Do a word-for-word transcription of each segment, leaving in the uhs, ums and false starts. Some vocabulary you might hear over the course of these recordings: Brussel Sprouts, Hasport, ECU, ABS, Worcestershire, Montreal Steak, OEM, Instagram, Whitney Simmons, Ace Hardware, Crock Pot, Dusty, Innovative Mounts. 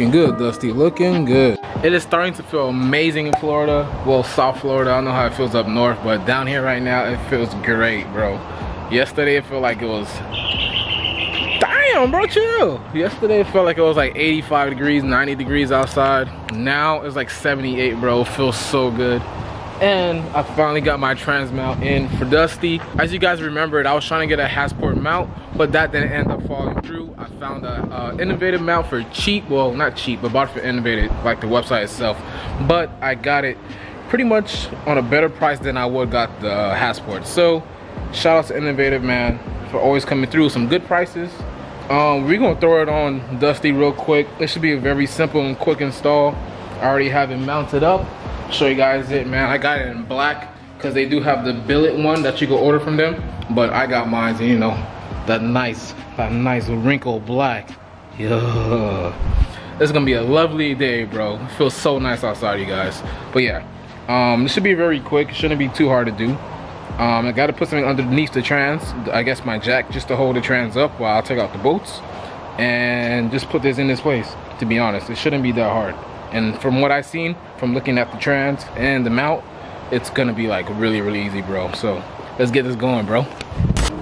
Looking good, Dusty, looking good. It is starting to feel amazing in Florida. Well, South Florida, I don't know how it feels up north, but down here right now, it feels great, bro. Yesterday, it felt like it was, damn, bro, chill. Yesterday, it felt like it was like eighty-five degrees, ninety degrees outside. Now, it's like seventy-eight, bro. It feels so good. And I finally got my trans mount in for Dusty. As you guys remembered, I was trying to get a Hasport mount, but that didn't end up falling through. I found a uh, Innovative mount for cheap. Well, not cheap, but bought it for Innovative, like the website itself. But I got it pretty much on a better price than I would got the uh, Hasport. So shout out to Innovative, man, for always coming through with some good prices. Um, we're gonna throw it on Dusty real quick. It should be a very simple and quick install. I already have it mounted up. Show you guys it, man. I got it in black because they do have the billet one that you can order from them, but I got mine, you know, that nice that nice wrinkled black. Yeah, it's gonna be a lovely day, bro. It feels so nice outside, you guys. But yeah, um this should be very quick. It shouldn't be too hard to do. um I gotta put something underneath the trans, I guess my jack, just to hold the trans up while I take out the bolts, and just put this in this place. To be honest, it shouldn't be that hard. And from what I've seen, from looking at the trans and the mount, it's gonna be like really, really easy, bro. So let's get this going, bro.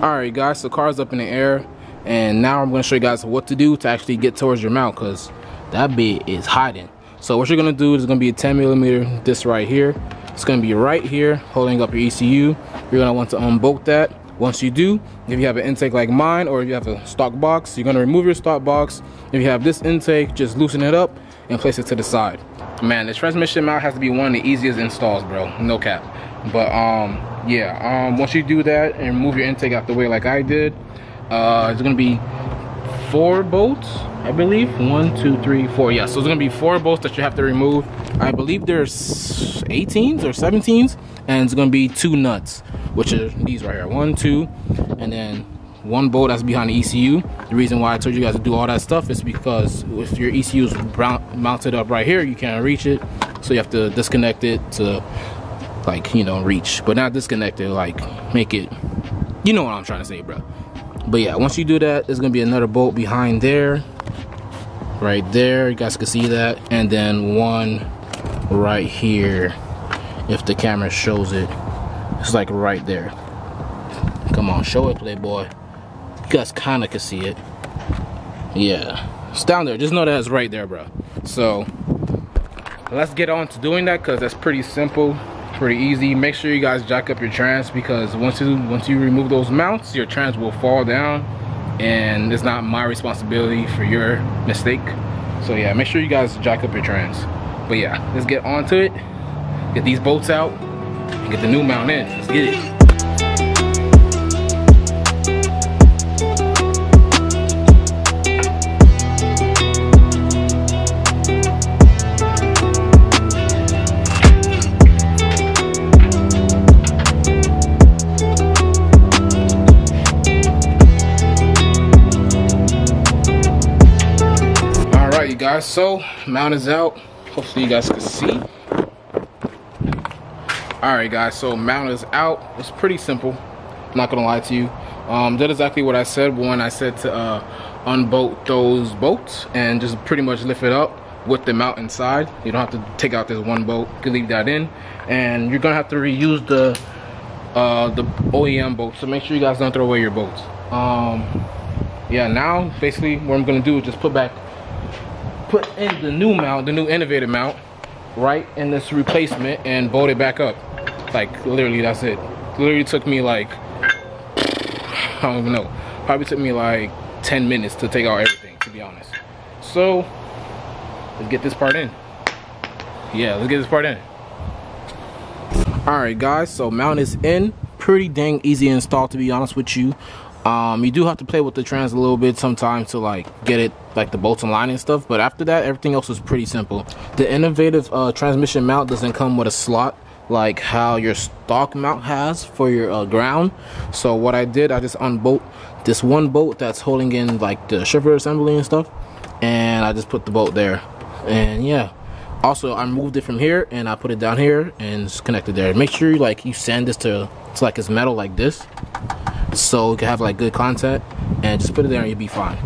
All right, guys, so car's up in the air. And now I'm gonna show you guys what to do to actually get towards your mount, because that bit is hiding. So what you're gonna do is gonna be a ten millimeter, this right here. It's gonna be right here, holding up your E C U. You're gonna want to unbolt that. Once you do, if you have an intake like mine, or if you have a stock box, you're gonna remove your stock box. If you have this intake, just loosen it up and place it to the side. Man, the transmission mount has to be one of the easiest installs, bro, no cap. But um yeah, um once you do that and move your intake out the way like I did, uh it's gonna be four bolts, I believe. One, two, three, four. Yeah, so it's gonna be four bolts that you have to remove. I believe there's eighteens or seventeens, and it's gonna be two nuts, which are these right here, one, two, and then one bolt that's behind the E C U. The reason why I told you guys to do all that stuff is because if your E C U is mounted up right here, you can't reach it, so you have to disconnect it to, like, you know, reach, but not disconnect it, like, make it, you know what I'm trying to say, bro. But yeah, once you do that, there's gonna be another bolt behind there, right there, you guys can see that, and then one right here, if the camera shows it. It's like right there. Come on, show it, playboy. You guys kind of can see it. Yeah, it's down there. Just know that it's right there, bro. So let's get on to doing that, because that's pretty simple, pretty easy. Make sure you guys jack up your trans, because once you once you remove those mounts, your trans will fall down, and it's not my responsibility for your mistake. So yeah, make sure you guys jack up your trans. But yeah, let's get on to it. Get these bolts out and get the new mount in. Let's get it. Guys, so mount is out. Hopefully you guys can see. Alright guys, so mount is out. It's pretty simple, I'm not gonna lie to you. Um, did exactly what I said when I said to uh, unbolt those bolts and just pretty much lift it up with the mount inside. You don't have to take out this one bolt, you can leave that in, and you're gonna have to reuse the uh, the O E M bolts, so make sure you guys don't throw away your bolts. Um, yeah, now basically what I'm gonna do is just put back put in the new mount, the new Innovative mount, right in this replacement, and bolt it back up. Like, literally, that's it. Literally took me like, I don't even know, probably took me like ten minutes to take out everything, to be honest. So let's get this part in. Yeah, let's get this part in. All right guys, so mount is in. Pretty dang easy install, to be honest with you. Um, you do have to play with the trans a little bit sometimes to like get it, like the bolts in line and stuff, but after that everything else is pretty simple. The Innovative uh, transmission mount doesn't come with a slot like how your stock mount has for your uh, ground. So what I did, I just unbolt this one bolt that's holding in like the shifter assembly and stuff, and I just put the bolt there. And yeah, also I moved it from here and I put it down here and it's connected there. Make sure like you sand this to, to like it's metal like this, so you can have like good contact, and just put it there and you'll be fine.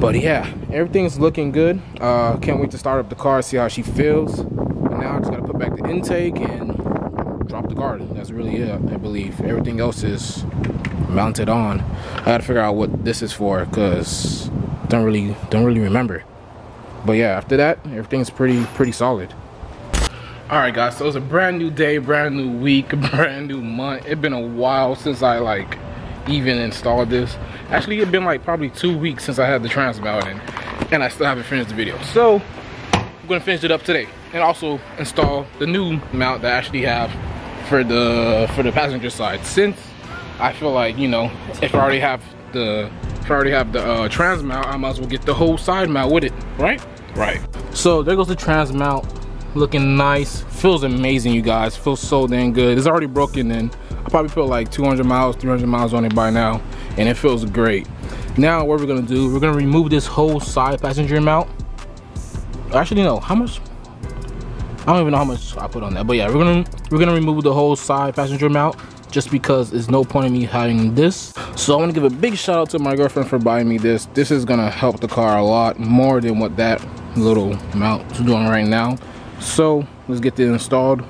But yeah, everything's looking good. Uh, can't wait to start up the car, see how she feels. And now I just gotta put back the intake and drop the garden. That's really it, I believe. Everything else is mounted on. I gotta figure out what this is for, cause don't really don't really remember. But yeah, after that, everything's pretty pretty solid. Alright guys, so it's a brand new day, brand new week, brand new month. It's been a while since I like even installed this. Actually, it's been like probably two weeks since I had the trans mount in, and I still haven't finished the video. So I'm gonna finish it up today and also install the new mount that I actually have for the for the passenger side. Since I feel like, you know, if I already have the if I already have the uh, trans mount, I might as well get the whole side mount with it, right? Right. So there goes the trans mount. Looking nice, feels amazing, you guys. Feels so dang good. It's already broken in. I probably put like two hundred miles, three hundred miles on it by now, and it feels great. Now what we're gonna do, we're gonna remove this whole side passenger mount. Actually, no, how much? I don't even know how much I put on that, but yeah, we're gonna we're gonna remove the whole side passenger mount just because there's no point in me having this. So I want to give a big shout out to my girlfriend for buying me this. This is gonna help the car a lot more than what that little mount is doing right now. So let's get this installed.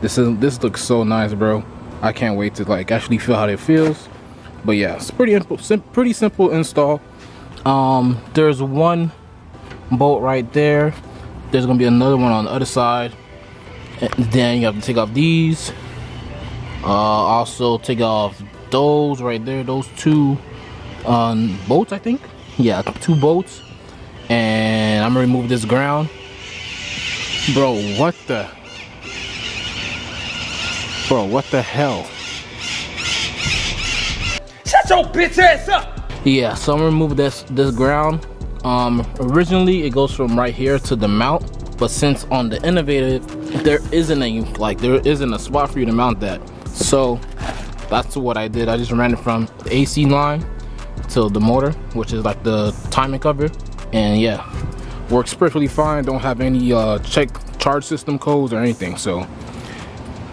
This is this looks so nice, bro. I can't wait to like actually feel how it feels. But yeah, it's pretty sim pretty simple install. Um, there's one bolt right there. There's gonna be another one on the other side. And then you have to take off these. Uh, also take off those right there. Those two um, bolts, I think. Yeah, two bolts. And I'm gonna remove this ground. Bro, what the? Bro, what the hell? Shut your bitch ass up! Yeah, so I'm gonna remove this, this ground. Um, originally, it goes from right here to the mount. But since on the Innovative, there isn't a, like, there isn't a spot for you to mount that. So, that's what I did. I just ran it from the A C line to the motor, which is like the timing cover. And yeah. Works perfectly fine, don't have any uh, check charge system codes or anything. So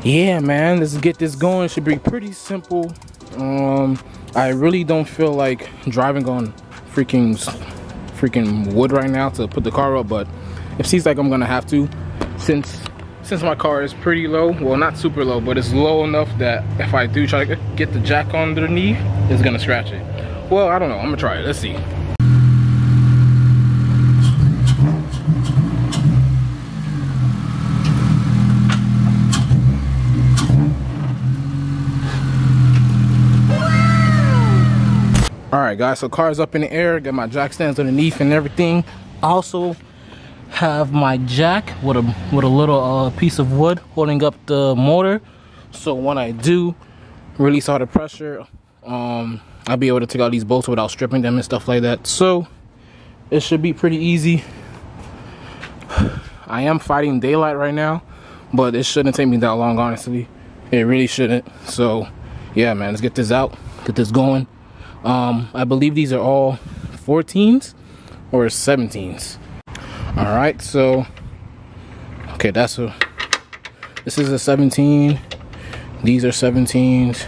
yeah, man, let's get this going. Should be pretty simple. Um, I really don't feel like driving on freaking freaking wood right now to put the car up, but it seems like I'm gonna have to since since my car is pretty low. Well, not super low, but it's low enough that if I do try to get the jack underneath, it's gonna scratch it. Well, I don't know, I'm gonna try it, let's see. Alright guys, so car's up in the air, got my jack stands underneath and everything. I also have my jack with a with a little uh, piece of wood holding up the motor. So when I do release all the pressure, um, I'll be able to take out these bolts without stripping them and stuff like that. So it should be pretty easy. I am fighting daylight right now, but it shouldn't take me that long, honestly. It really shouldn't. So yeah, man, let's get this out, get this going. Um, I believe these are all fourteens or seventeens. All right, so okay, that's a. This is a seventeen. These are seventeens.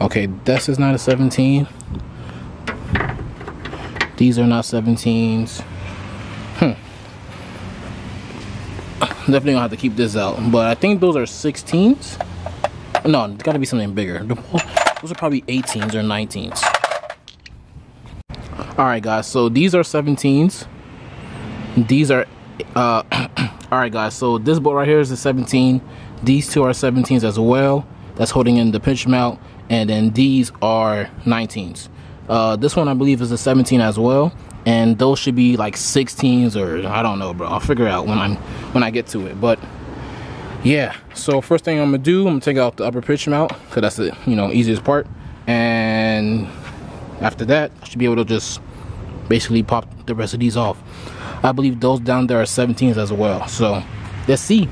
Okay, this is not a seventeen. These are not seventeens. Hmm. Definitely gonna have to keep this out, but I think those are sixteens. No, it's gotta be something bigger. Those are probably eighteens or nineteens. Alright guys, so these are seventeens. These are uh alright guys, so this bolt right here is a seventeen. These two are seventeens as well. That's holding in the pinch mount, and then these are nineteens. Uh this one I believe is a seventeen as well. And those should be like sixteens or I don't know, bro. I'll figure it out when I'm when I get to it. But yeah, so first thing I'm gonna do, I'm gonna take out the upper pitch mount, cause that's the, you know, easiest part. And after that, I should be able to just basically pop the rest of these off. I believe those down there are seventeens as well. So let's see.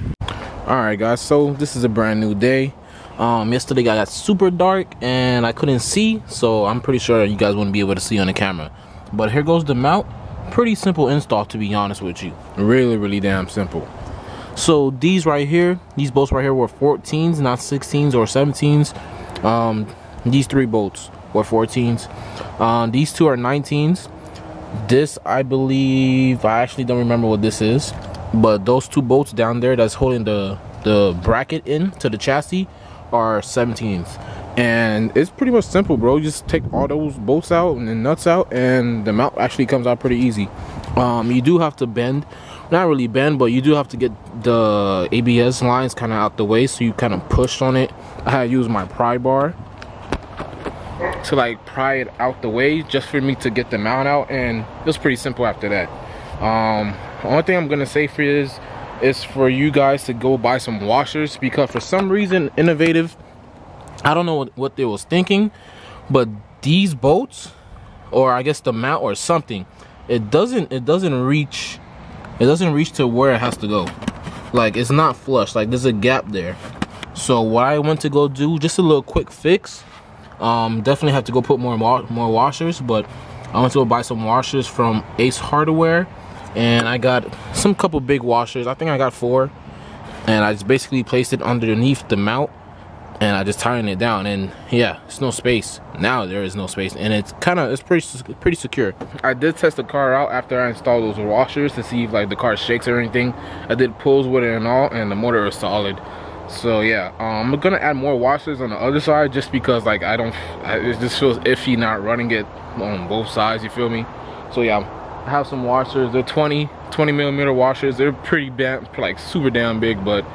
All right, guys. So this is a brand new day. Um, yesterday I got super dark and I couldn't see, so I'm pretty sure you guys wouldn't be able to see on the camera. But here goes the mount. Pretty simple install, to be honest with you. Really, really damn simple. So these right here, these bolts right here were fourteens, not sixteens or seventeens. Um, these three bolts or fourteens. Um, these two are nineteens. This, I believe, I actually don't remember what this is, but those two bolts down there that's holding the the bracket in to the chassis are seventeens. And it's pretty much simple, bro. You just take all those bolts out and the nuts out, and the mount actually comes out pretty easy. Um, you do have to bend, not really bend, but you do have to get the A B S lines kind of out the way, so you kind of push on it. I had to use my pry bar to like pry it out the way just for me to get the mount out, and it was pretty simple after that. Um, the only thing I'm gonna say for you is, is for you guys to go buy some washers, because for some reason, Innovative, I don't know what, what they was thinking, but these bolts, or I guess the mount or something, it doesn't it doesn't reach it doesn't reach to where it has to go. Like, it's not flush, like there's a gap there. So what I went to go do, just a little quick fix, um definitely have to go put more wa more washers, but I went to go buy some washers from Ace Hardware, and I got some couple big washers. I think I got four, and I just basically placed it underneath the mount, and I just tightened it down, and yeah, it's no space now. There is no space, and it's kind of it's pretty pretty secure. I did test the car out after I installed those washers to see if like the car shakes or anything. I did pulls with it and all, and the motor is solid. So yeah, um, I'm gonna add more washers on the other side, just because like I don't, I, it just feels iffy not running it on both sides. You feel me? So yeah, I have some washers. They're twenty millimeter washers. They're pretty damn, like super damn big, but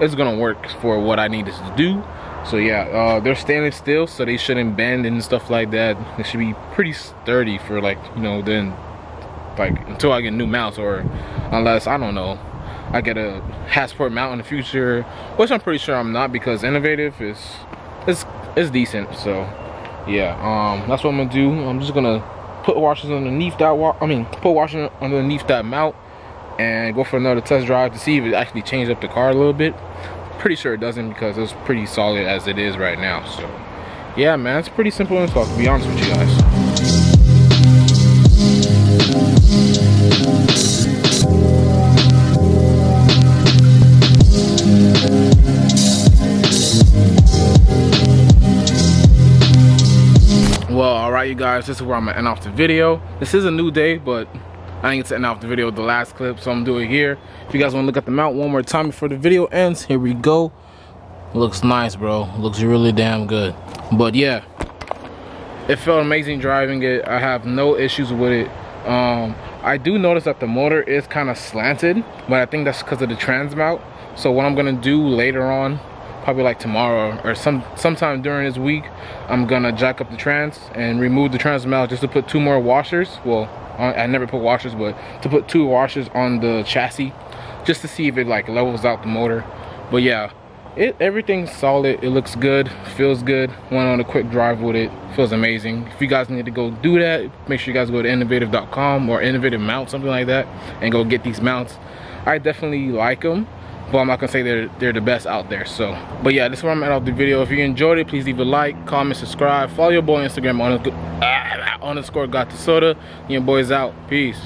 it's gonna work for what I needed to do. So yeah, uh, they're stainless steel, so they shouldn't bend and stuff like that. They should be pretty sturdy for like, you know, then like until I get new mounts, or unless, I don't know, I get a Hasport mount in the future, which I'm pretty sure I'm not, because Innovative is is is decent. So yeah, um, that's what I'm gonna do. I'm just gonna put washers underneath that wa I mean, put washers underneath that mount, and go for another test drive to see if it actually changed up the car a little bit. Pretty sure it doesn't, because it's pretty solid as it is right now. So yeah, man, it's pretty simple install, to be honest with you guys. Well, alright you guys, this is where I'm gonna end off the video. This is a new day, but I ain't setting off the video with the last clip, so I'm doing it here. If you guys want to look at the mount one more time before the video ends, here we go. Looks nice, bro. Looks really damn good. But yeah, it felt amazing driving it. I have no issues with it. Um, I do notice that the motor is kind of slanted, but I think that's because of the trans mount. So what I'm gonna do later on, probably like tomorrow or some sometime during this week, I'm gonna jack up the trans and remove the trans mount just to put two more washers. Well, I never put washers, but to put two washers on the chassis just to see if it like levels out the motor. But yeah, it everything's solid. It looks good, feels good. Went on a quick drive with it, feels amazing. If you guys need to go do that, make sure you guys go to innovative dot com or Innovative Mount, something like that, and go get these mounts. I definitely like them, but I'm not gonna say they're they're the best out there. So, but yeah, this is where I'm at off the video. If you enjoyed it, please leave a like, comment, subscribe, follow your boy on Instagram on. Uh, underscore got the soda. Your boys out. Peace.